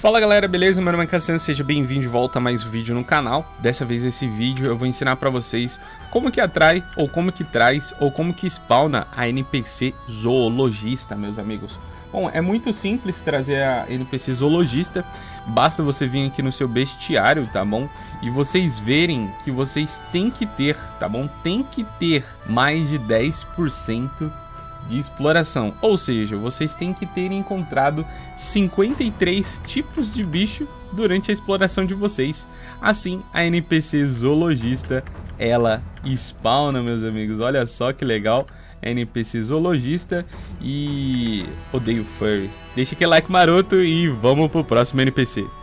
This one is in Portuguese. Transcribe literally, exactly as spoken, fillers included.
Fala galera, beleza? Meu nome é Cassiano, seja bem-vindo de volta a mais um vídeo no canal. Dessa vez nesse vídeo eu vou ensinar pra vocês como que atrai, ou como que traz, ou como que spawna a N P C Zoologista, meus amigos. Bom, é muito simples trazer a N P C Zoologista, basta você vir aqui no seu bestiário, tá bom? E vocês verem que vocês têm que ter, tá bom? Tem que ter mais de dez por cento de exploração, ou seja, vocês têm que ter encontrado cinquenta e três tipos de bicho durante a exploração de vocês. Assim, a N P C Zoologista, ela spawna, meus amigos. Olha só que legal, N P C Zoologista. E odeio furry. Deixa aquele like maroto e vamos pro próximo N P C.